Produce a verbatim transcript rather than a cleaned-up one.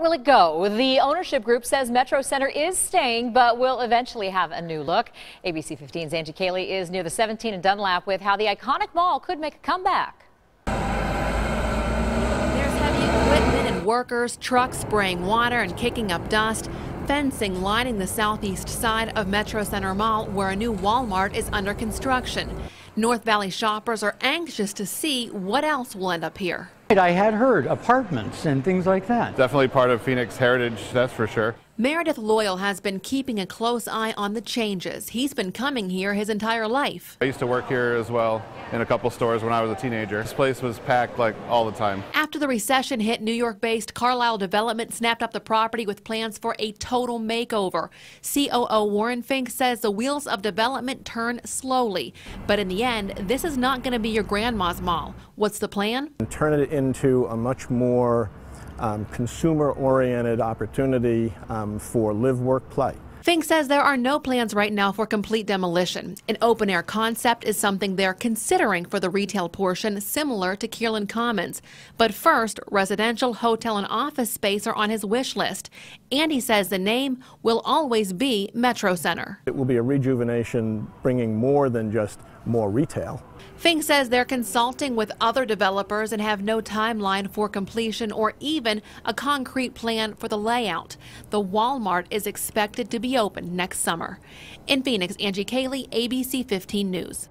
Where will it go? The ownership group says Metro Center is staying, but will eventually have a new look. A B C fifteen's Angie Cayley is near the seventeen in Dunlap with how the iconic mall could make a comeback. There's heavy equipment and workers, trucks spraying water and kicking up dust. Fencing lining the southeast side of Metro Center Mall, where a new Walmart is under construction. North Valley shoppers are anxious to see what else will end up here. I had heard apartments and things like that. Definitely part of Phoenix heritage, that's for sure. Meredith Loyal has been keeping a close eye on the changes. He's been coming here his entire life. I used to work here as well in a couple stores when I was a teenager. This place was packed like all the time. After the recession hit, New York-based Carlisle Development snapped up the property with plans for a total makeover. C O O Warren Fink says the wheels of development turn slowly, but in the end, this is not going to be your grandma's mall. What's the plan? Turn it into a much more Um, consumer-oriented opportunity um, for live, work, play. Fink says there are no plans right now for complete demolition. An open-air concept is something they're considering for the retail portion, similar to Kierland Commons. But first, residential, hotel, and office space are on his wish list. And he says the name will always be Metro Center. It will be a rejuvenation, bringing more than just more retail. Fink says they're consulting with other developers and have no timeline for completion or even a concrete plan for the layout. The Walmart is expected to be open next summer. In Phoenix, Angie Cayley, A B C fifteen News.